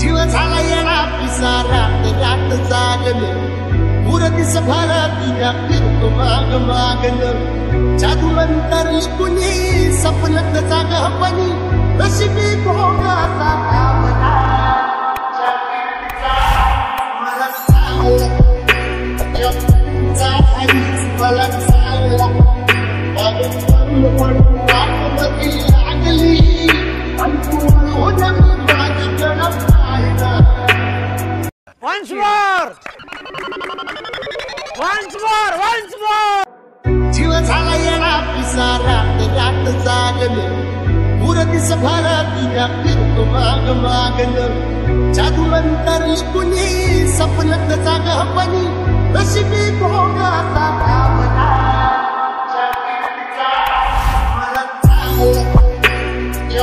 جيوات علي ربي سارعت رعت زعلنا ورد سفاراتي نقلت معاقنا جادو من تريقني سفلت تاقهبني بشبيك هونا ساقهبنا Once more! Once more! Once more! جيوات علي ربي سارعت رعت زعلنا ورد سفاراتي نقلت معاقنا جادو من تريقني سفلت تاقهبني بشبيك هونا ساقهبنا तुम्हाला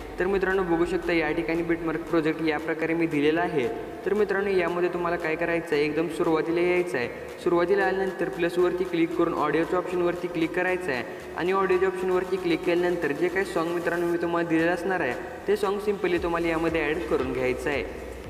तर मित्रांनो बघू शकता या ठिकाणी बिटमार्क प्रोजेक्ट या प्रकारे मी दिलेला आहे तर मित्रांनो यामध्ये तुम्हाला काय करायचं आहे एकदम सुरुवातीला यायचं आहे सुरुवातीला आल्यानंतर प्लसवरती क्लिक करून ऑडिओच्या ऑप्शनवरती क्लिक करायचं आहे आणि ऑडिओच्या ऑप्शनवरती क्लिक केल्यानंतर जे काही सॉन्ग मित्रांनो मी तुम्हाला दिलेलं असणार आहे ते सॉन्ग सिंपली तुम्हाला यामध्ये ॲड करून घ्यायचं आहे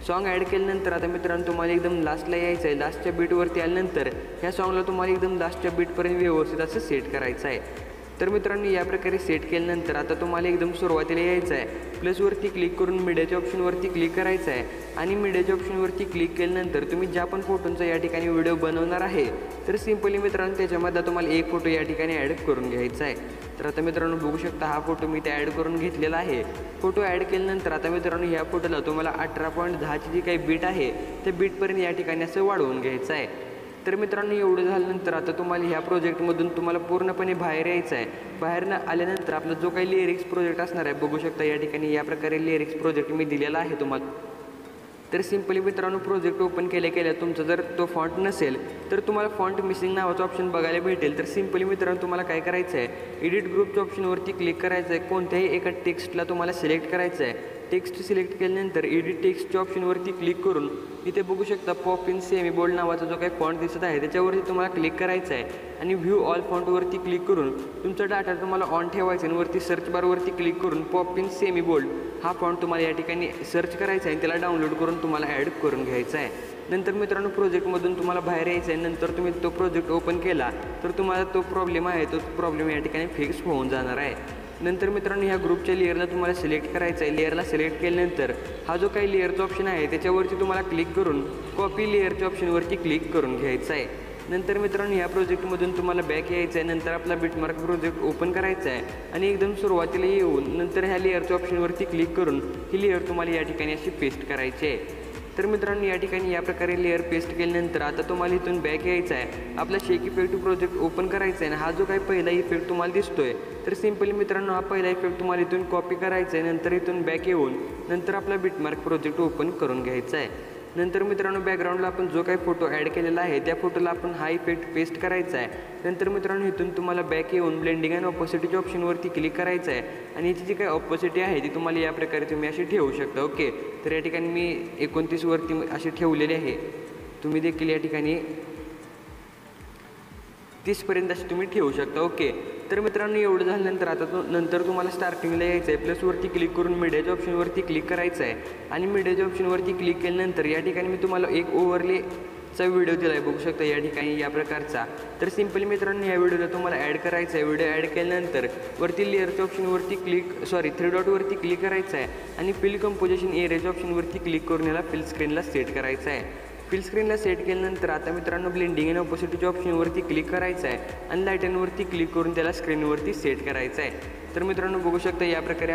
सॉन्ग ॲड केल्यानंतर आता मित्रांनो तुम्हाला एकदम लास्टला यायचं आहे लास्टच्या बीटवरती आल्यानंतर ह्या सॉन्गला तुम्हाला एकदम लास्टच्या बीटपर्यंत व्यवस्थित असं सेट करायचं आहे तर मित्रांनो या प्रकारे सेट केल्यानंतर आता तुम्हाला एकदम सुरुवातीला यायचं आहे प्लसवरती क्लिक करून मीडियाच्या ऑप्शनवरती क्लिक करायचं आहे आणि मीडियाच्या ऑप्शनवरती क्लिक केल्यानंतर तुम्ही ज्या पण फोटोंचा या ठिकाणी व्हिडिओ बनवणार आहे तर सिंपली मित्रांनो त्याच्यामध्ये तुम्हाला एक फोटो या ठिकाणी ॲड करून घ्यायचा आहे तर आता मित्रांनो बघू शकता हा फोटो मी त्या ॲड करून घेतलेला आहे फोटो ॲड केल्यानंतर आता मित्रांनो ह्या फोटोला तुम्हाला 18.10ची जी काही बीट आहे त्या बीटपर्यंत या ठिकाणी असं वाढवून घ्यायचं आहे तर मित्रांनो एवढं झाल्यानंतर आता तुम्हाला ह्या प्रोजेक्टमधून तुम्हाला पूर्णपणे बाहेर यायचं आहे बाहेर न आल्यानंतर आपला जो काही लिरिक्स प्रोजेक्ट असणार आहे बघू शकता या ठिकाणी या प्रकारे लिरिक्स प्रोजेक्ट मी दिलेला आहे तुम्हाला तर सिंपली मित्रांनो प्रोजेक्ट ओपन केल्या तुमचा जर तो फॉन्ट नसेल तर तुम्हाला फॉन्ट मिसिंग नावाचं ऑप्शन बघायला भेटेल तर सिंपली मित्रांनो तुम्हाला काय करायचं आहे एडिट ग्रुपच्या ऑप्शनवरती क्लिक करायचं आहे कोणत्याही एका टेक्स्टला तुम्हाला सिलेक्ट करायचं आहे टेक्स्ट सिलेक्ट केल्यानंतर एडिट टेक्स्टच्या ऑप्शनवरती क्लिक करून इथे बघू शकता पॉप इन सेमी बोल्ड नावाचा जो काही फॉन्ट दिसत आहे त्याच्यावरती तुम्हाला क्लिक करायचं आहे आणि व्ह्यू ऑल फॉन्टवरती क्लिक करून तुमचा डाटा तुम्हाला ऑन ठेवायचा आणि वरती सर्च बारवरती क्लिक करून पॉप इन सेमी बोल्ड हा फॉन्ट तुम्हाला या ठिकाणी सर्च करायचा आहे आणि त्याला डाउनलोड करून तुम्हाला ॲड करून घ्यायचा आहे नंतर मित्रांनो प्रोजेक्टमधून तुम्हाला बाहेर यायचं आहे नंतर तुम्ही तो प्रोजेक्ट ओपन केला तर तुम्हाला तो प्रॉब्लेम आहे तो प्रॉब्लेम या ठिकाणी फिक्स होऊन जाणार आहे नंतर मित्रांनो ह्या ग्रुपच्या लेअरला तुम्हाला सिलेक्ट करायचं आहे लेअरला सिलेक्ट केल्यानंतर हा जो काही लेअरचा ऑप्शन आहे त्याच्यावरती तुम्हाला क्लिक करून कॉपी लेअरच्या ऑप्शनवरती क्लिक करून घ्यायचं आहे नंतर मित्रांनो ह्या प्रोजेक्टमधून तुम्हाला बॅक यायचं आहे नंतर आपला बिटमार्क प्रोजेक्ट ओपन करायचा आहे आणि एकदम सुरुवातीला येऊन नंतर ह्या लेअरच्या ऑप्शनवरती क्लिक करून ही लेअर तुम्हाला या ठिकाणी अशी पेस्ट करायची आहे तर मित्रांनो या ठिकाणी या प्रकारे लेअर पेस्ट केल्यानंतर आता तुम्हाला इथून बॅक यायचा आहे आपला शेक इफेक्ट प्रोजेक्ट ओपन करायचा आहे आणि हा जो काही पहिला इफेक्ट तुम्हाला दिसतोय तर सिंपली मित्रांनो हा पहिला इफेक्ट तुम्हाला इथून कॉपी करायचा आहे नंतर इथून बॅक येऊन नंतर आपला बिटमार्क प्रोजेक्ट ओपन करून घ्यायचा आहे नंतर मित्रांनो बॅकग्राऊंडला आपण जो काही फोटो ॲड केलेला आहे त्या फोटोला आपण हा इफेक्ट पेस्ट करायचा आहे नंतर मित्रांनो इथून तुम्हाला बॅक येऊन ब्लेंडिंग अँड ऑपोसिटीच्या ऑप्शनवरती क्लिक करायचं आहे आणि याची जी काही ऑपोसिटी आहे ती तुम्हाला या प्रकारे तुम्ही अशी ठेवू शकता ओके तर या ठिकाणी मी 29वरती अशी ठेवलेली आहे तुम्ही देखील या ठिकाणी 30पर्यंत अशी तुम्ही ठेवू शकता ओके तर मित्रांनो एवढं झाल्यानंतर आता नंतर तुम्हाला स्टार्टिंगला यायचं आहे प्लसवरती क्लिक करून मीडियाच्या ऑप्शनवरती क्लिक करायचं आहे आणि मीडियाच्या ऑप्शनवरती क्लिक केल्यानंतर या ठिकाणी मी तुम्हाला एक ओव्हरलेचा व्हिडिओ दिला आहे बघू शकता या ठिकाणी या प्रकारचा तर सिंपली मित्रांनो या व्हिडिओला तुम्हाला ॲड करायचा आहे व्हिडिओ ॲड केल्यानंतर वरती लेअरच्या ऑप्शनवरती क्लिक सॉरी 3 डॉटवरती क्लिक करायचं आहे आणि फिल कंपोजिशन एरियाच्या ऑप्शनवरती क्लिक करून याला फिल स्क्रीनला सेट करायचं आहे फिल स्क्रीनला सेट केल्यानंतर आता मित्रांनो ब्लेंडिंग अँड ऑपोसिटीच्या ऑप्शनवरती क्लिक करायचं आहे आणि लाईटनवरती क्लिक करून त्याला स्क्रीनवरती सेट करायचं आहे तर मित्रांनो बघू शकता या प्रकारे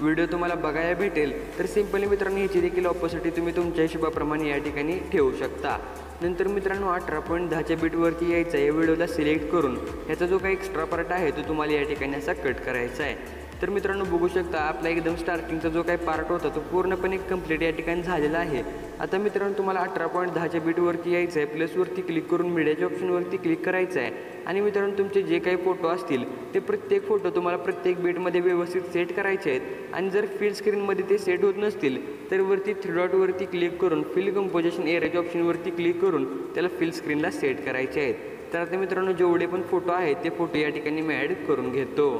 व्हिडिओ तुम्हाला बघायला भेटेल तर सिंपली मित्रांनो ह्याची देखील ऑपोसिटी तुम्ही तुमच्या हिशोबाप्रमाणे या ठिकाणी ठेवू शकता नंतर मित्रांनो 18.10च्या बीटवरती यायचं आहे या व्हिडिओला सिलेक्ट करून ह्याचा जो काही एक्स्ट्रा पार्ट आहे तो तुम्हाला या ठिकाणी असा कट करायचा आहे तर मित्रांनो बघू शकता आपला एकदम स्टार्टिंगचा जो काही पार्ट होता तो पूर्णपणे कंप्लीट या ठिकाणी झालेला आहे। आता मित्रांनो तुम्हाला 18.10 च्या बीटवरती यायचं आहे, प्लसवरती क्लिक करून मीडियाच्या ऑप्शनवरती क्लिक करायचं आहे आणि मित्रांनो तुमचे जे काही फोटो असतील ते प्रत्येक फोटो तुम्हाला प्रत्येक बीटमध्ये व्यवस्थित सेट करायचे आहेत। आणि जर फील स्क्रीनमध्ये ते सेट होत नसतील तर वरती थ्री डॉटवरती क्लिक करून फील कंपोजिशन एरियाच्या ऑप्शनवरती क्लिक करून त्याला फील स्क्रीनला सेट करायचे आहेत। तर आता मित्रांनो जेवढे पण फोटो आहेत ते फोटो या ठिकाणी मी ॲड करून घेतो।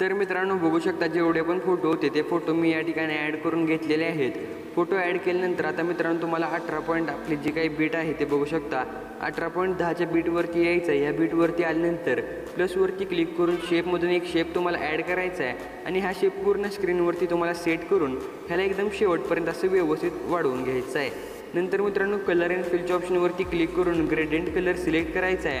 तर मित्रांनो बघू शकता जेवढे पण फोटो होते ते फोटो मी या ठिकाणी ॲड करून घेतलेले आहेत। फोटो ॲड केल्यानंतर आता मित्रांनो तुम्हाला 18 पॉईंट आपली जी काही बीट आहे ते बघू शकता 18.10च्या बीटवरती यायचं आहे। ह्या बीटवरती आल्यानंतर प्लसवरती क्लिक करून शेपमधून एक शेप तुम्हाला ॲड करायचा आहे आणि हा शेप पूर्ण स्क्रीनवरती तुम्हाला सेट करून ह्याला एकदम शेवटपर्यंत असं व्यवस्थित वाढवून घ्यायचं आहे। नंतर मित्रांनो कलर अँड फिलच्या ऑप्शनवरती क्लिक करून ग्रेडियंट कलर सिलेक्ट करायचा आहे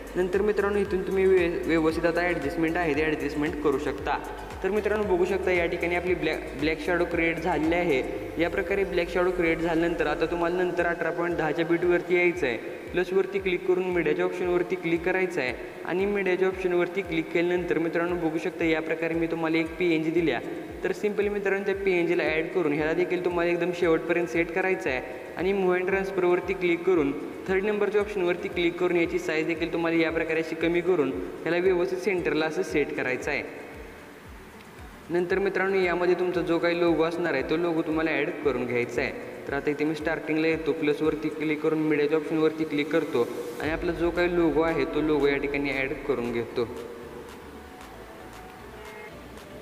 नंतर मित्रांनो इथून तुम्ही व्यवस्थित आता ॲडजस्टमेंट आहे ते ॲडजस्टमेंट करू शकता। तर मित्रांनो बघू शकता या ठिकाणी आपली ब्लॅक शॅडो क्रिएट झालेली आहे। या प्रकारे ब्लॅक शॅडो क्रिएट झाल्यानंतर आता तुम्हाला नंतर 18.10च्या बीटवरती यायचं आहे, प्लसवरती क्लिक करून मीडियाच्या ऑप्शनवरती क्लिक करायचं आहे आणि मीडियाच्या ऑप्शनवरती क्लिक केल्यानंतर मित्रांनो बघू शकता या प्रकारे मी तुम्हाला एक PNG दिल्या। तर सिंपली मित्रांनो त्या PNGला ॲड करून ह्याला देखील तुम्हाला एकदम शेवटपर्यंत सेट करायचं आहे आणि मूव्ह अँड ट्रान्सफरवरती क्लिक करून थर्ड नंबरच्या ऑप्शनवरती क्लिक करून याची साईज देखील तुम्हाला या प्रकारे अशी कमी करून ह्याला व्यवस्थित सेंटरला असं सेट करायचं आहे। नंतर मित्रांनो यामध्ये तुमचा जो काही लोगो असणार आहे तो लोगो तुम्हाला ॲड करून घ्यायचा आहे। तर आता इथे मी स्टार्टिंगला येतो, प्लसवरती क्लिक करून मीडियाच्या ऑप्शनवरती क्लिक करतो आणि आपला जो काही लोगो आहे तो लोगो या ठिकाणी ॲड करून घेतो।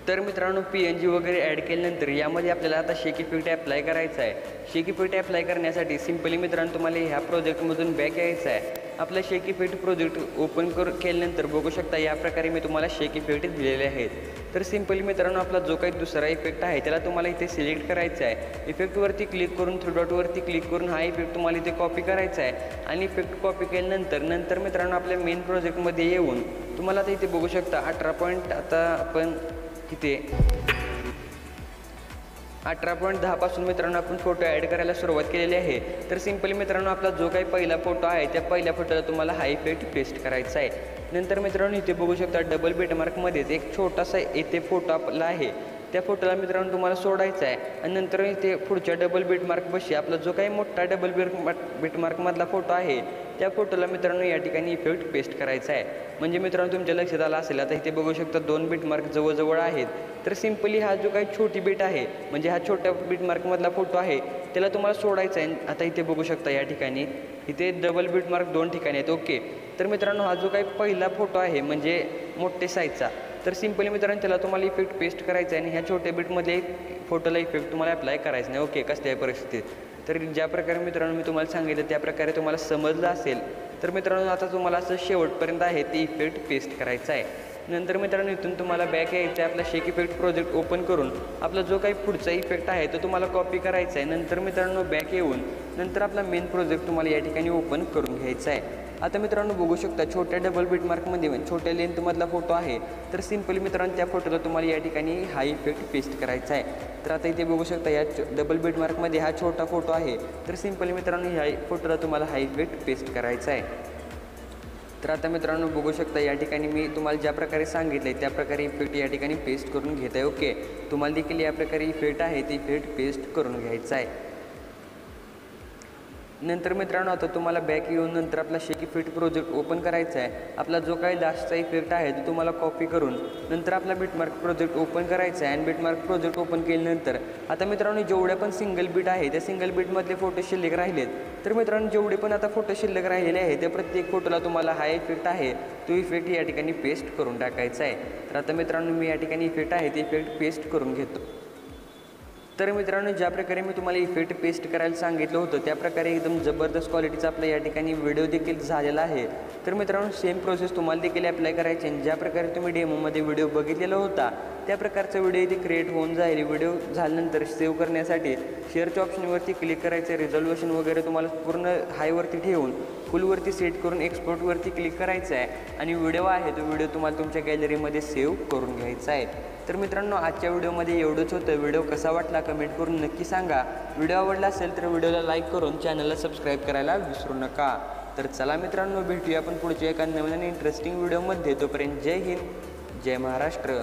तर मित्रांनो PNG वगैरे ॲड केल्यानंतर यामध्ये आपल्याला आता शेक इफेक्ट अप्लाय करायचा आहे। शेक इफेक्ट अप्लाय करण्यासाठी सिंपली मित्रांनो तुम्हाला ह्या प्रोजेक्टमधून बॅक यायचं आहे। आपला शेक इफेक्ट प्रोजेक्ट ओपन केल्यानंतर बघू शकता या प्रकारे मी तुम्हाला शेक इफेक्ट दिलेले आहेत। तर सिंपली मित्रांनो आपला जो काही दुसरा इफेक्ट आहे त्याला तुम्हाला इथे सिलेक्ट करायचा आहे। इफेक्टवरती क्लिक करून थ्री डॉटवरती क्लिक करून हा इफेक्ट तुम्हाला इथे कॉपी करायचा आहे आणि इफेक्ट कॉपी केल्यानंतर नंतर मित्रांनो आपल्या मेन प्रोजेक्टमध्ये येऊन तुम्हाला आता इथे बघू शकता 18 पॉईंट आता आपण किती 18.10पासून मित्रांनो आपण फोटो ॲड करायला सुरुवात केलेली आहे। तर सिंपली मित्रांनो आपला जो काही पहिला फोटो आहे त्या पहिल्या फोटोला तुम्हाला हा इफेक्ट पेस्ट करायचा आहे। नंतर मित्रांनो इथे बघू शकता डबल बेटमार्कमध्येच एक छोटासा इथे फोटो आपला आहे त्या फोटोला मित्रांनो तुम्हाला सोडायचा आहे आणि नंतर इथे पुढच्या डबल बेटमार्कपाशी आपला जो काही मोठा डबल बेटमार्कमधला फोटो आहे त्या फोटोला मित्रांनो या ठिकाणी इफेक्ट पेस्ट करायचा आहे। म्हणजे मित्रांनो तुमच्या लक्षात आलं असेल आता इथे बघू शकता 2 बीटमार्क जवळजवळ आहेत। तर सिंपली हा जो काही छोटी बीट आहे म्हणजे हा छोट्या बीटमार्कमधला फोटो आहे त्याला तुम्हाला सोडायचा आहे। आता इथे बघू शकता या ठिकाणी इथे डबल बीटमार्क 2 ठिकाणी आहेत। ओके, तर मित्रांनो हा जो काही पहिला फोटो आहे म्हणजे मोठे साईजचा तर सिंपली मित्रांनो त्याला तुम्हाला इफेक्ट पेस्ट करायचा आहे आणि ह्या छोट्या बीटमध्ये फोटोला इफेक्ट तुम्हाला अप्लाय करायचा नाही। ओके, कसल्याही परिस्थितीत तर ज्या प्रकारे मित्रांनो मी तुम्हाला सांगितलं त्या प्रकारे तुम्हाला समजलं असेल। तर मित्रांनो आता तुम्हाला असं शेवटपर्यंत आहे ते इफेक्ट पेस्ट करायचं आहे। नंतर मित्रांनो इथून तुम्हाला बॅक यायचं आहे, आपला शेक इफेक्ट प्रोजेक्ट ओपन करून आपला जो काही पुढचा इफेक्ट आहे तो तुम्हाला कॉपी करायचा आहे। नंतर मित्रांनो बॅक येऊन नंतर आपला मेन प्रोजेक्ट तुम्हाला या ठिकाणी ओपन करून घ्यायचा आहे। आता मित्रांनो बघू शकता छोट्या डबल बीटमार्कमध्ये छोट्या लेंथमधला फोटो आहे तर सिंपली मित्रांनो त्या फोटोला तुम्हाला या ठिकाणी हा इफेक्ट पेस्ट करायचा आहे। तर आता इथे बघू शकता या डबल बीटमार्कमध्ये हा छोटा फोटो आहे तर सिंपली मित्रांनो ह्या फोटोला तुम्हाला हा इफेक्ट पेस्ट करायचा आहे। तर आता मित्रांनो बघू शकता या ठिकाणी मी तुम्हाला ज्या प्रकारे सांगितले त्या प्रकारे इफेक्ट या ठिकाणी पेस्ट करून घेत आहे। ओके, तुम्हाला देखील या प्रकारे इफेक्ट आहे ते इफेक्ट पेस्ट करून घ्यायचा आहे। नंतर मित्रांनो आता तुम्हाला बॅक येऊन नंतर आपला शेक इफेक्ट प्रोजेक्ट ओपन करायचा आहे। आपला जो काही लास्टचा इफेक्ट आहे तो तुम्हाला कॉपी करून नंतर आपला बीटमार्क प्रोजेक्ट ओपन करायचा आहे आणि बीटमार्क प्रोजेक्ट ओपन केल्यानंतर आता मित्रांनो जेवढ्या पण सिंगल बीट आहे त्या सिंगल बीटमधले फोटो शिल्लक राहिलेत तर मित्रांनो जेवढे पण आता फोटो शिल्लक राहिलेले आहेत त्या प्रत्येक फोटोला तुम्हाला हा इफेक्ट आहे तो इफेक्ट या ठिकाणी पेस्ट करून टाकायचा आहे। तर आता मित्रांनो मी या ठिकाणी इफेक्ट आहे ते इफेक्ट पेस्ट करून घेतो। तर मित्रांनो ज्या प्रकारे मी तुम्हाला इफेक्ट पेस्ट करायला सांगितलं होतं त्या प्रकारे एकदम जबरदस्त क्वालिटीचा आपला या ठिकाणी व्हिडिओ देखील झालेला आहे। तर मित्रांनो सेम प्रोसेस तुम्हाला देखील अप्लाय करायची आणि ज्या प्रकारे तुम्ही डेमोमध्ये व्हिडिओ बघितलेला होता त्या प्रकारचा व्हिडिओ इथे क्रिएट होऊन जाईल। व्हिडिओ झाल्यानंतर सेव्ह करण्यासाठी शेअरच्या ऑप्शनवरती क्लिक करायचं आहे. रिझोल्यूशन वगैरे तुम्हाला पूर्ण हायवरती ठेवून फुलवरती सेट करून एक्सपोर्टवरती क्लिक करायचं आहे आणि व्हिडिओ आहे तो व्हिडिओ तुम्हाला तुमच्या गॅलरीमध्ये सेव्ह करून घ्यायचा आहे. तर मित्रांनो आजच्या व्हिडिओमध्ये एवढंच होतं. व्हिडिओ कसा वाटला कमेंट करून नक्की सांगा. व्हिडिओ आवडला असेल तर व्हिडिओला लाईक करून चॅनलला सबस्क्राईब करायला विसरू नका. तर चला मित्रांनो, भेटूया आपण पुढच्या एका नवीन आणि इंटरेस्टिंग व्हिडिओमध्ये. तोपर्यंत जय हिंद, जय महाराष्ट्र.